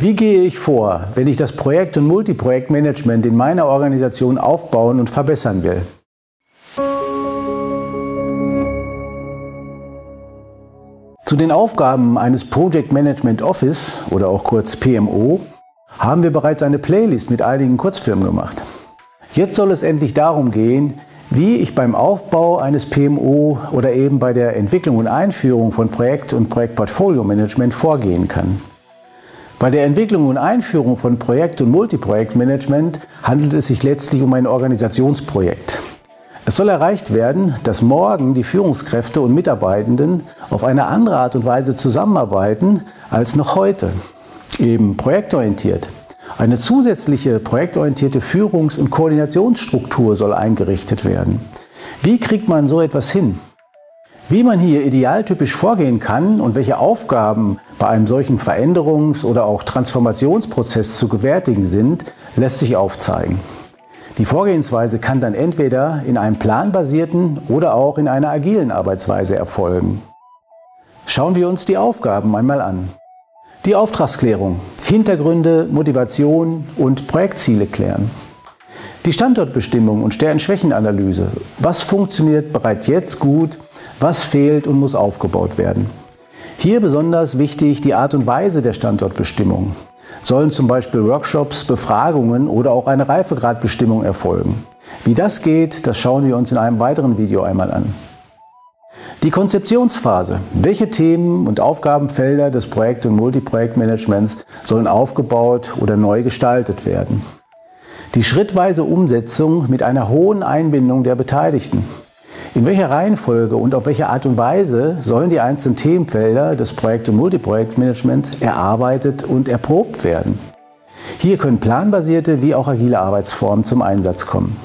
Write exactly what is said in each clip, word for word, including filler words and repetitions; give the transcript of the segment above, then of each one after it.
Wie gehe ich vor, wenn ich das Projekt- und Multiprojektmanagement in meiner Organisation aufbauen und verbessern will? Zu den Aufgaben eines Project Management Office oder auch kurz P M O haben wir bereits eine Playlist mit einigen Kurzfilmen gemacht. Jetzt soll es endlich darum gehen, wie ich beim Aufbau eines P M O oder eben bei der Entwicklung und Einführung von Projekt- und Projektportfolio-Management vorgehen kann. Bei der Entwicklung und Einführung von Projekt- und Multiprojektmanagement handelt es sich letztlich um ein Organisationsprojekt. Es soll erreicht werden, dass morgen die Führungskräfte und Mitarbeitenden auf eine andere Art und Weise zusammenarbeiten als noch heute, eben projektorientiert. Eine zusätzliche projektorientierte Führungs- und Koordinationsstruktur soll eingerichtet werden. Wie kriegt man so etwas hin? Wie man hier idealtypisch vorgehen kann und welche Aufgaben bei einem solchen Veränderungs- oder auch Transformationsprozess zu gewärtigen sind, lässt sich aufzeigen. Die Vorgehensweise kann dann entweder in einem planbasierten oder auch in einer agilen Arbeitsweise erfolgen. Schauen wir uns die Aufgaben einmal an. Die Auftragsklärung, Hintergründe, Motivation und Projektziele klären. Die Standortbestimmung und Stärken-Schwächen-Analyse. Was funktioniert bereits jetzt gut? Was fehlt und muss aufgebaut werden? Hier besonders wichtig die Art und Weise der Standortbestimmung. Sollen zum Beispiel Workshops, Befragungen oder auch eine Reifegradbestimmung erfolgen? Wie das geht, das schauen wir uns in einem weiteren Video einmal an. Die Konzeptionsphase. Welche Themen und Aufgabenfelder des Projekt- und Multiprojektmanagements sollen aufgebaut oder neu gestaltet werden? Die schrittweise Umsetzung mit einer hohen Einbindung der Beteiligten. In welcher Reihenfolge und auf welche Art und Weise sollen die einzelnen Themenfelder des Projekt- und Multiprojektmanagements erarbeitet und erprobt werden? Hier können planbasierte wie auch agile Arbeitsformen zum Einsatz kommen.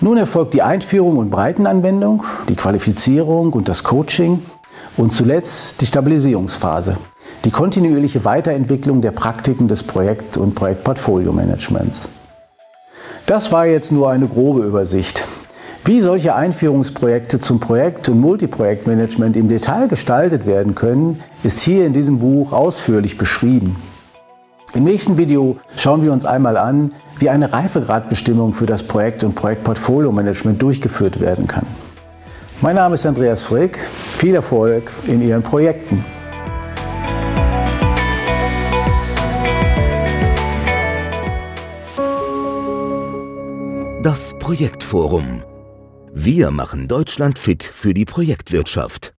Nun erfolgt die Einführung und Breitenanwendung, die Qualifizierung und das Coaching und zuletzt die Stabilisierungsphase, die kontinuierliche Weiterentwicklung der Praktiken des Projekt- und Projektportfolio-Managements. Das war jetzt nur eine grobe Übersicht. Wie solche Einführungsprojekte zum Projekt- und Multiprojektmanagement im Detail gestaltet werden können, ist hier in diesem Buch ausführlich beschrieben. Im nächsten Video schauen wir uns einmal an, wie eine Reifegradbestimmung für das Projekt- und Projektportfolio-Management durchgeführt werden kann. Mein Name ist Andreas Frick. Viel Erfolg in Ihren Projekten! Das Projektforum. Wir machen Deutschland fit für die Projektwirtschaft.